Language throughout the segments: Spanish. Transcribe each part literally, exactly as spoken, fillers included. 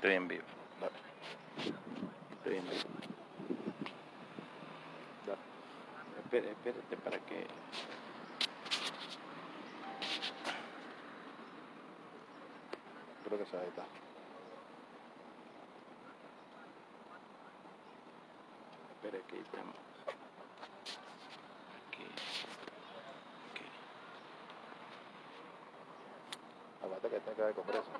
Estoy en vivo. Dale. Estoy en vivo. Dale. Espérate, espérate para que... Creo que se va a editar. Espera que editamos. Aquí. Aquí. Aguanta que tenga que comprar eso.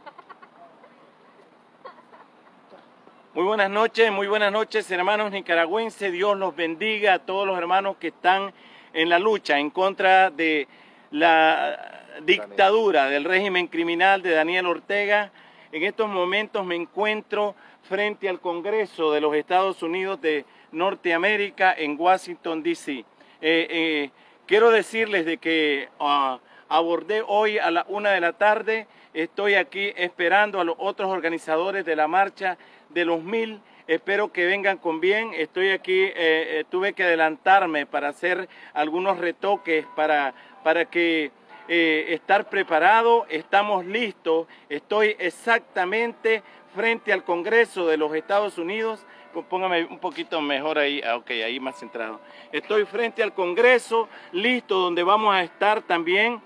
Muy buenas noches, muy buenas noches, hermanos nicaragüenses. Dios los bendiga a todos los hermanos que están en la lucha en contra de la dictadura del régimen criminal de Daniel Ortega. En estos momentos me encuentro frente al Congreso de los Estados Unidos de Norteamérica en Washington, D C Eh, eh, quiero decirles de que uh, abordé hoy a la una de la tarde. Estoy aquí esperando a los otros organizadores de la marcha de los mil. Espero que vengan con bien. Estoy aquí, eh, eh, tuve que adelantarme para hacer algunos retoques para, para que eh, estar preparado. Estamos listos. Estoy exactamente frente al Congreso de los Estados Unidos. Póngame un poquito mejor ahí, ah, ok, ahí más centrado. Estoy frente al Congreso, listo, donde vamos a estar también.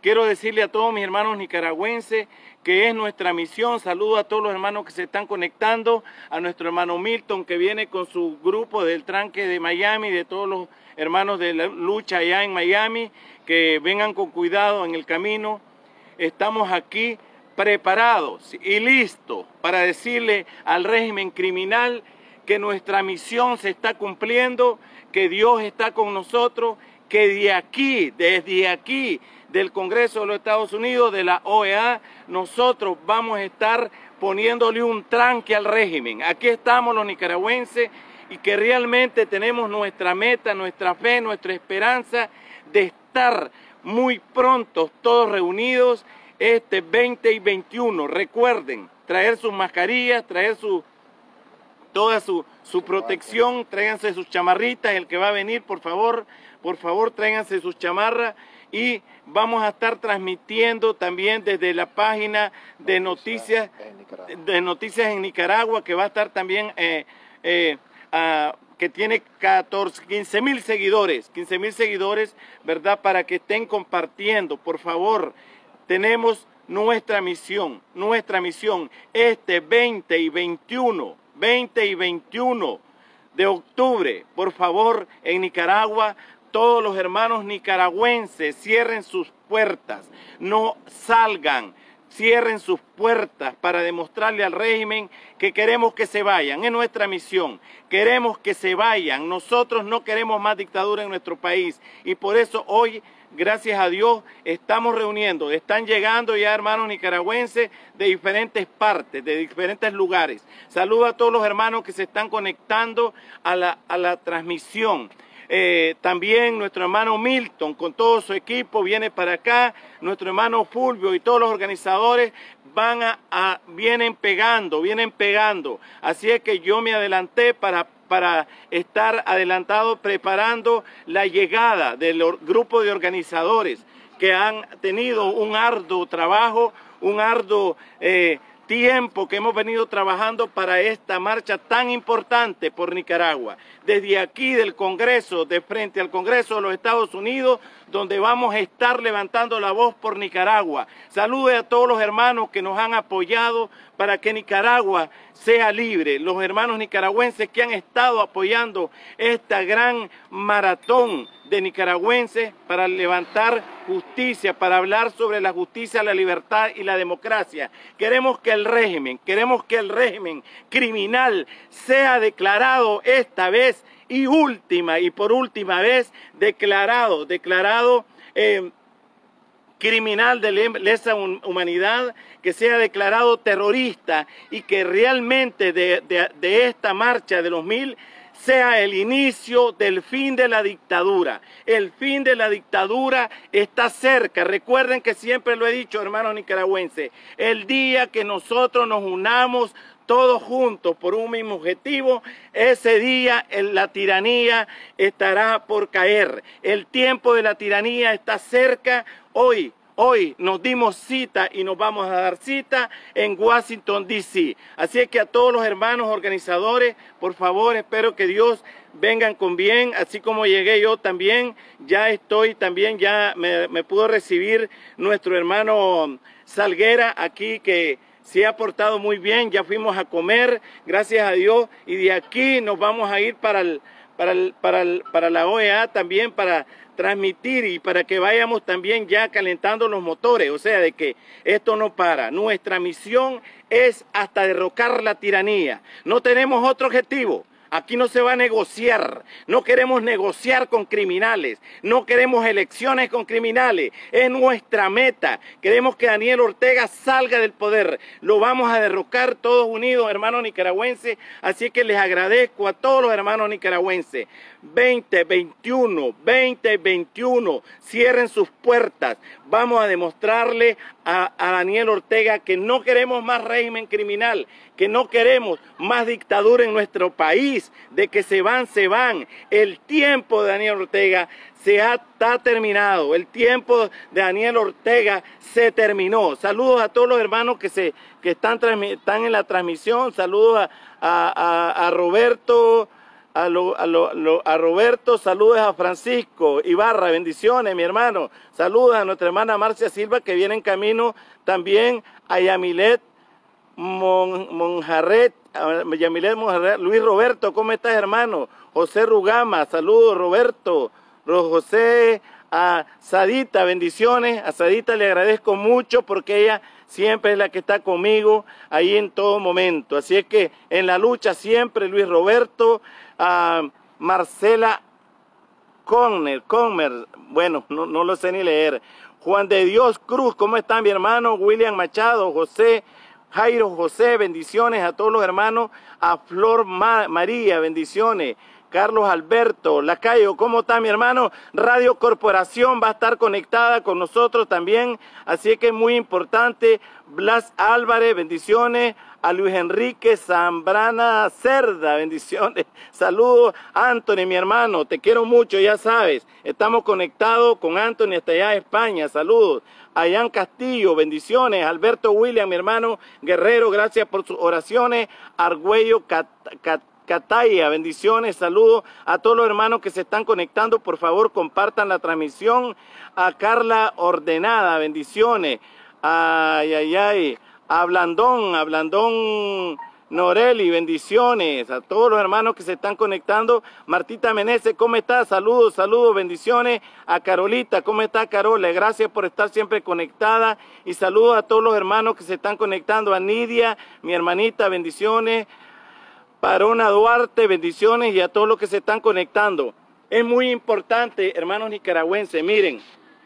Quiero decirle a todos mis hermanos nicaragüenses que es nuestra misión. Saludo a todos los hermanos que se están conectando, a nuestro hermano Milton que viene con su grupo del tranque de Miami, de todos los hermanos de la lucha allá en Miami, que vengan con cuidado en el camino. Estamos aquí preparados y listos para decirle al régimen criminal que nuestra misión se está cumpliendo, que Dios está con nosotros, que de aquí, desde aquí, del Congreso de los Estados Unidos, de la O E A, nosotros vamos a estar poniéndole un tranque al régimen. Aquí estamos los nicaragüenses y que realmente tenemos nuestra meta, nuestra fe, nuestra esperanza de estar muy pronto todos reunidos este veinte y veintiuno. Recuerden, traer sus mascarillas, traer sus... toda su, su protección, tráiganse sus chamarritas, el que va a venir, por favor, por favor, tráiganse sus chamarras. Y vamos a estar transmitiendo también desde la página de Noticias, noticias de Noticias en Nicaragua, que va a estar también, eh, eh, a, que tiene quince mil seguidores, quince mil seguidores, ¿verdad? Para que estén compartiendo, por favor. Tenemos nuestra misión, nuestra misión, este veinte y veintiuno. veinte y veintiuno de octubre, por favor, en Nicaragua, todos los hermanos nicaragüenses cierren sus puertas, no salgan, cierren sus puertas para demostrarle al régimen que queremos que se vayan, es nuestra misión, queremos que se vayan, nosotros no queremos más dictadura en nuestro país y por eso hoy, gracias a Dios, estamos reuniendo, están llegando ya hermanos nicaragüenses de diferentes partes, de diferentes lugares. Saludo a todos los hermanos que se están conectando a la, a la transmisión. Eh, también nuestro hermano Milton con todo su equipo viene para acá, nuestro hermano Fulvio y todos los organizadores van a, a vienen pegando, vienen pegando. Así es que yo me adelanté para para estar adelantado preparando la llegada del grupo de organizadores que han tenido un arduo trabajo, un arduo eh, tiempo que hemos venido trabajando para esta marcha tan importante por Nicaragua. Desde aquí del Congreso, de frente al Congreso de los Estados Unidos, donde vamos a estar levantando la voz por Nicaragua. Salude a todos los hermanos que nos han apoyado para que Nicaragua sea libre. Los hermanos nicaragüenses que han estado apoyando esta gran maratón de nicaragüenses para levantar justicia, para hablar sobre la justicia, la libertad y la democracia. Queremos que el régimen, queremos que el régimen criminal sea declarado esta vez y última y por última vez declarado, declarado eh, criminal de lesa humanidad, que sea declarado terrorista y que realmente de, de, de esta marcha de los mil sea el inicio del fin de la dictadura. El fin de la dictadura está cerca. Recuerden que siempre lo he dicho, hermanos nicaragüenses, el día que nosotros nos unamos todos juntos por un mismo objetivo, ese día la tiranía estará por caer. El tiempo de la tiranía está cerca hoy. Hoy nos dimos cita y nos vamos a dar cita en Washington, D C Así es que a todos los hermanos organizadores, por favor, espero que Dios vengan con bien. Así como llegué yo también, ya estoy también, ya me, me pudo recibir nuestro hermano Salguera aquí, que se ha portado muy bien. Ya fuimos a comer, gracias a Dios, y de aquí nos vamos a ir para el... Para, el, para, el, para la O E A también, para transmitir y para que vayamos también ya calentando los motores. O sea, de que esto no para. Nuestra misión es hasta derrocar la tiranía. No tenemos otro objetivo. Aquí no se va a negociar. No queremos negociar con criminales. No queremos elecciones con criminales. Es nuestra meta. Queremos que Daniel Ortega salga del poder. Lo vamos a derrocar todos unidos, hermanos nicaragüenses. Así que les agradezco a todos los hermanos nicaragüenses. veinte veintiuno, veinte veintiuno, cierren sus puertas. Vamos a demostrarle a, a Daniel Ortega que no queremos más régimen criminal, que no queremos más dictadura en nuestro país, de que se van, se van. El tiempo de Daniel Ortega se ha, ha terminado, el tiempo de Daniel Ortega se terminó. Saludos a todos los hermanos que, se, que están, están en la transmisión, saludos a, a, a, a Roberto, A, lo, a, lo, a Roberto, saludos a Francisco Ibarra, bendiciones mi hermano, saludos a nuestra hermana Marcia Silva que viene en camino también, a Yamileth Mon, Monjarrez, a Yamileth Monjarrez, Luis Roberto, ¿cómo estás hermano? José Rugama, saludos Roberto, José A Sadita, bendiciones. A Sadita le agradezco mucho porque ella siempre es la que está conmigo ahí en todo momento. Así es que en la lucha siempre, Luis Roberto, a Marcela Conner, Conner, bueno, no, no lo sé ni leer. Juan de Dios Cruz, ¿cómo está mi hermano? William Machado, José, Jairo José, bendiciones a todos los hermanos. A Flor María, bendiciones. Carlos Alberto Lacayo, ¿cómo está mi hermano? Radio Corporación va a estar conectada con nosotros también, así que es muy importante. Blas Álvarez, bendiciones. A Luis Enrique Zambrana Cerda, bendiciones. Saludos, Anthony, mi hermano, te quiero mucho, ya sabes. Estamos conectados con Anthony hasta allá de España, saludos. Ayán Castillo, bendiciones. Alberto William, mi hermano Guerrero, gracias por sus oraciones. Argüello Cataya, Cataya, bendiciones, saludos a todos los hermanos que se están conectando, por favor compartan la transmisión. A Carla Ordenada, bendiciones. Ay, ay, ay, a Blandón, a Blandón Norelli, bendiciones, a todos los hermanos que se están conectando. Martita Meneses, ¿cómo estás? Saludos, saludos, bendiciones. A Carolita, ¿cómo está Carola? Gracias por estar siempre conectada y saludos a todos los hermanos que se están conectando. A Nidia, mi hermanita, bendiciones. Parona Duarte, bendiciones, y a todos los que se están conectando. Es muy importante, hermanos nicaragüenses, miren,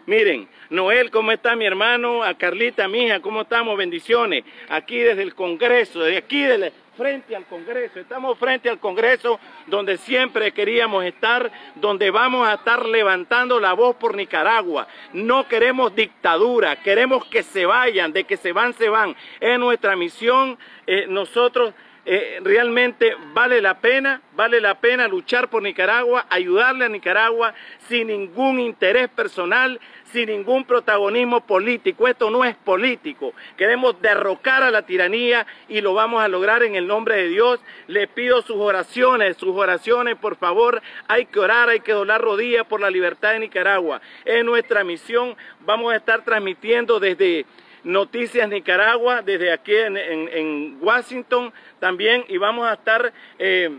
miren, Noel, ¿cómo está mi hermano? A Carlita, mi hija, ¿cómo estamos? Bendiciones, aquí desde el Congreso, desde aquí, de la, frente al Congreso, estamos frente al Congreso, donde siempre queríamos estar, donde vamos a estar levantando la voz por Nicaragua. No queremos dictadura, queremos que se vayan, de que se van, se van. Es nuestra misión, eh, nosotros... Eh, realmente vale la pena, vale la pena luchar por Nicaragua, ayudarle a Nicaragua sin ningún interés personal, sin ningún protagonismo político. Esto no es político. Queremos derrocar a la tiranía y lo vamos a lograr en el nombre de Dios. Les pido sus oraciones, sus oraciones, por favor. Hay que orar, hay que doblar rodillas por la libertad de Nicaragua. Es nuestra misión. Vamos a estar transmitiendo desde Noticias Nicaragua, desde aquí en, en, en Washington también, y vamos a estar eh,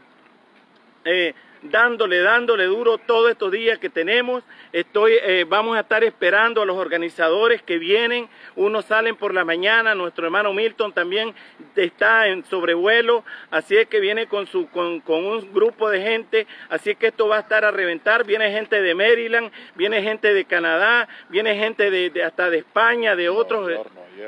eh, dándole, dándole duro todos estos días que tenemos. Estoy, eh, vamos a estar esperando a los organizadores que vienen, unos salen por la mañana, nuestro hermano Milton también está en sobrevuelo, así es que viene con, su, con, con un grupo de gente, así es que esto va a estar a reventar. Viene gente de Maryland, viene gente de Canadá, viene gente de, de hasta de España, de otros,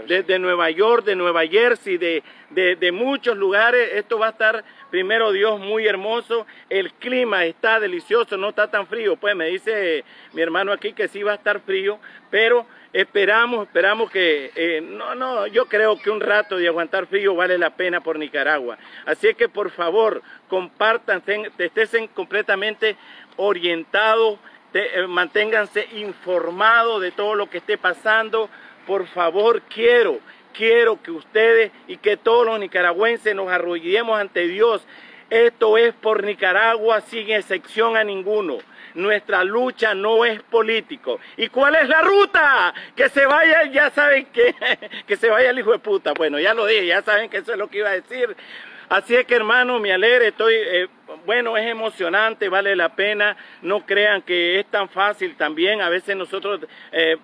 de, de Nueva York, de Nueva Jersey, de, de, de muchos lugares. Esto va a estar, primero Dios, muy hermoso. El clima está delicioso, no está tan frío. Pues me dice eh, mi hermano aquí que sí va a estar frío, pero esperamos, esperamos que, eh, no, no, yo creo que un rato de aguantar frío vale la pena por Nicaragua. Así es que por favor, compartan, estén completamente orientados, te, eh, manténganse informados de todo lo que esté pasando. Por favor, quiero, quiero que ustedes y que todos los nicaragüenses nos arrodillemos ante Dios. Esto es por Nicaragua sin excepción a ninguno. Nuestra lucha no es político. ¿Y cuál es la ruta? Que se vaya, ya saben que, que se vaya el hijo de puta. Bueno, ya lo dije, ya saben que eso es lo que iba a decir. Así es que, hermano, me alegra, estoy, eh, bueno, es emocionante, vale la pena. No crean que es tan fácil también. A veces nosotros eh,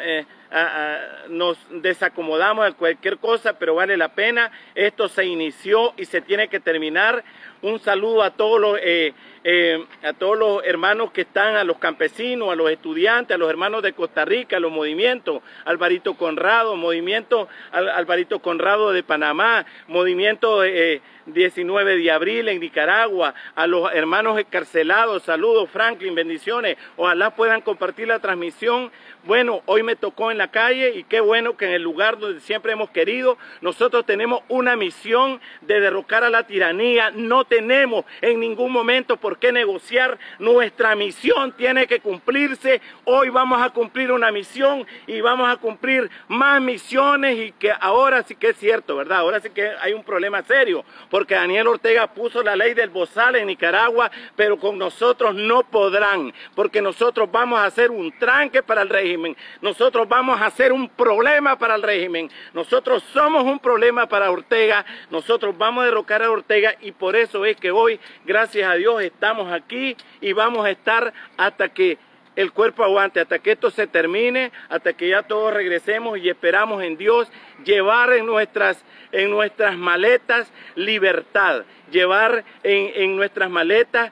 eh, a, a, nos desacomodamos de cualquier cosa, pero vale la pena. Esto se inició y se tiene que terminar. Un saludo a todos los, eh, eh, a todos los hermanos que están, a los campesinos, a los estudiantes, a los hermanos de Costa Rica, a los movimientos, Alvarito Conrado, movimiento Al, Alvarito Conrado de Panamá, movimiento eh, diecinueve de abril en Nicaragua, a los hermanos encarcelados, saludos, Franklin, bendiciones, ojalá puedan compartir la transmisión. Bueno, hoy me tocó en la calle y qué bueno que en el lugar donde siempre hemos querido, nosotros tenemos una misión de derrocar a la tiranía. No tenemos en ningún momento por qué negociar, nuestra misión tiene que cumplirse. Hoy vamos a cumplir una misión y vamos a cumplir más misiones, y que ahora sí que es cierto, ¿verdad? Ahora sí que hay un problema serio, porque Daniel Ortega puso la ley del bozal en Nicaragua, pero con nosotros no podrán, porque nosotros vamos a hacer un tranque para el régimen, nosotros vamos a hacer un problema para el régimen, nosotros somos un problema para Ortega, nosotros vamos a derrocar a Ortega, y por eso Eso es que hoy, gracias a Dios, estamos aquí y vamos a estar hasta que el cuerpo aguante, hasta que esto se termine, hasta que ya todos regresemos, y esperamos en Dios llevar en nuestras, en nuestras maletas libertad, llevar en, en nuestras maletas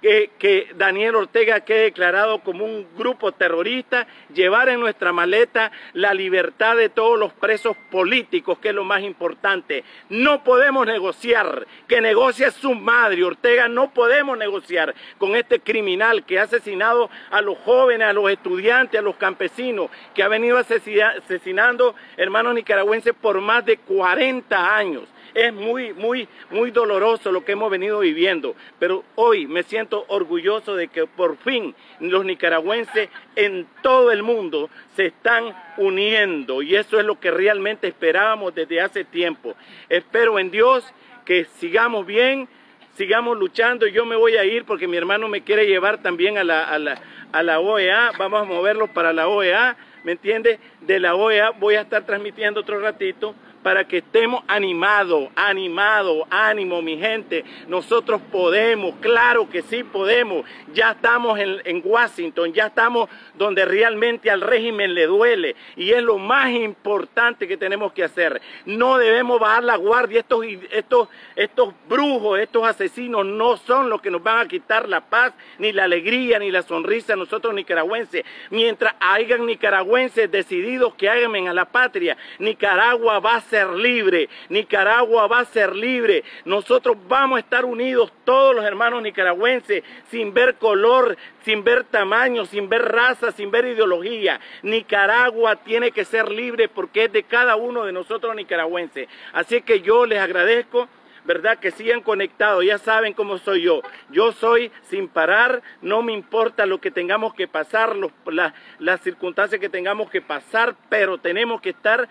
Que, que Daniel Ortega quede declarado como un grupo terrorista, llevar en nuestra maleta la libertad de todos los presos políticos, que es lo más importante. No podemos negociar, que negocie su madre, Ortega, no podemos negociar con este criminal que ha asesinado a los jóvenes, a los estudiantes, a los campesinos, que ha venido asesinando hermanos nicaragüenses por más de cuarenta años. Es muy, muy, muy doloroso lo que hemos venido viviendo, pero hoy me siento orgulloso de que por fin los nicaragüenses en todo el mundo se están uniendo, y eso es lo que realmente esperábamos desde hace tiempo. Espero en Dios que sigamos bien, sigamos luchando. Yo me voy a ir porque mi hermano me quiere llevar también a la, a la, a la O E A, vamos a moverlos para la O E A, ¿me entiendes? De la O E A voy a estar transmitiendo otro ratito, para que estemos animados, animados, ánimo mi gente, nosotros podemos, claro que sí podemos, ya estamos en, en Washington, ya estamos donde realmente al régimen le duele, y es lo más importante que tenemos que hacer. No debemos bajar la guardia, estos, estos, estos brujos, estos asesinos no son los que nos van a quitar la paz, ni la alegría, ni la sonrisa a nosotros nicaragüenses. Mientras hayan nicaragüenses decididos que amen a la patria, Nicaragua va a ser libre, Nicaragua va a ser libre. Nosotros vamos a estar unidos todos los hermanos nicaragüenses, sin ver color, sin ver tamaño, sin ver raza, sin ver ideología. Nicaragua tiene que ser libre porque es de cada uno de nosotros nicaragüenses. Así que yo les agradezco, ¿verdad? Que sigan conectados, ya saben cómo soy yo. Yo soy sin parar, no me importa lo que tengamos que pasar, los, la, las circunstancias que tengamos que pasar, pero tenemos que estar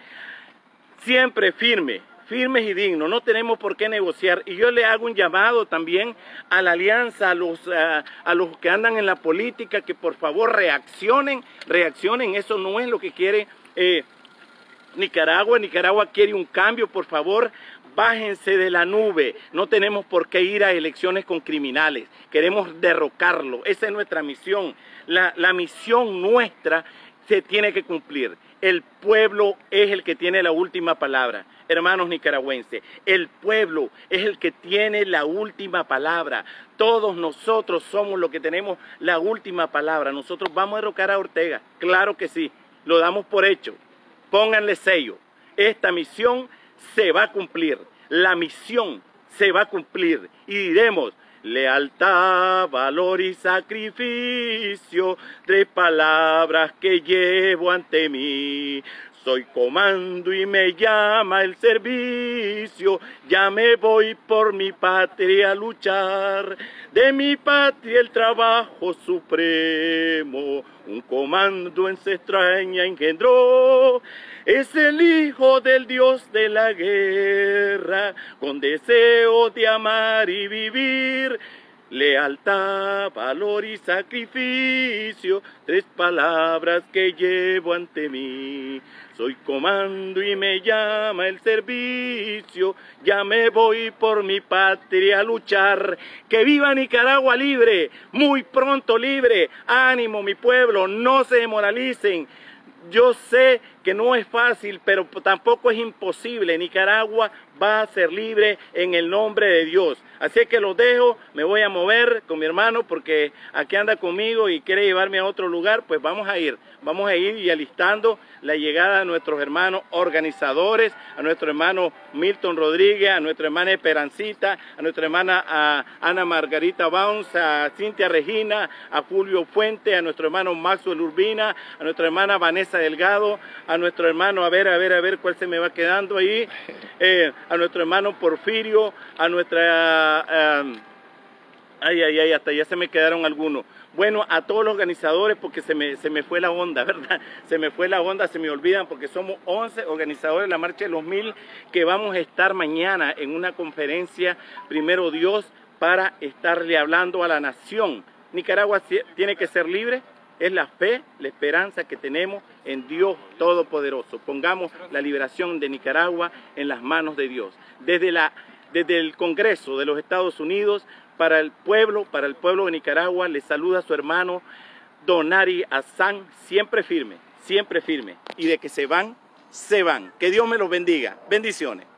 siempre firme, firmes y dignos, no tenemos por qué negociar. Y yo le hago un llamado también a la alianza, a los, a, a los que andan en la política, que por favor reaccionen, reaccionen, eso no es lo que quiere eh, Nicaragua, Nicaragua quiere un cambio, por favor. Bájense de la nube, no tenemos por qué ir a elecciones con criminales, queremos derrocarlo, esa es nuestra misión, la, la misión nuestra se tiene que cumplir. El pueblo es el que tiene la última palabra, hermanos nicaragüenses. El pueblo es el que tiene la última palabra. Todos nosotros somos los que tenemos la última palabra. Nosotros vamos a derrocar a Ortega, claro que sí, lo damos por hecho. Pónganle sello, esta misión se va a cumplir, la misión se va a cumplir, y diremos: lealtad, valor y sacrificio, tres palabras que llevo ante mí. Soy comando y me llama el servicio, ya me voy por mi patria a luchar, de mi patria el trabajo supremo, un comando en se extraña engendró, es el hijo del Dios de la guerra, con deseo de amar y vivir, lealtad, valor y sacrificio, tres palabras que llevo ante mí. Soy comando y me llama el servicio, ya me voy por mi patria a luchar. ¡Que viva Nicaragua libre! ¡Muy pronto libre! ¡Ánimo mi pueblo! ¡No se demoralicen! Yo sé que no es fácil, pero tampoco es imposible. Nicaragua va a ser libre en el nombre de Dios. Así que los dejo, me voy a mover con mi hermano porque aquí anda conmigo y quiere llevarme a otro lugar, pues vamos a ir. Vamos a ir y alistando la llegada a nuestros hermanos organizadores, a nuestro hermano Milton Rodríguez, a nuestra hermana Esperancita, a nuestra hermana a Ana Margarita Bounce, a Cintia Regina, a Julio Fuente, a nuestro hermano Maxwell Urbina, a nuestra hermana Vanessa Delgado, a nuestro hermano, a ver, a ver, a ver cuál se me va quedando ahí, eh, a nuestro hermano Porfirio, a nuestra... Uh, um, ay, ay, ay, hasta ya se me quedaron algunos. Bueno, a todos los organizadores, porque se me, se me fue la onda, ¿verdad? Se me fue la onda, se me olvidan, porque somos once organizadores de la Marcha de los Mil que vamos a estar mañana en una conferencia, primero Dios, para estarle hablando a la nación. Nicaragua tiene que ser libre. Es la fe, la esperanza que tenemos en Dios Todopoderoso. Pongamos la liberación de Nicaragua en las manos de Dios. Desde, la, desde el Congreso de los Estados Unidos, para el pueblo, para el pueblo de Nicaragua, le saluda a su hermano Donari Hassan, siempre firme, siempre firme. Y de que se van, se van. Que Dios me los bendiga. Bendiciones.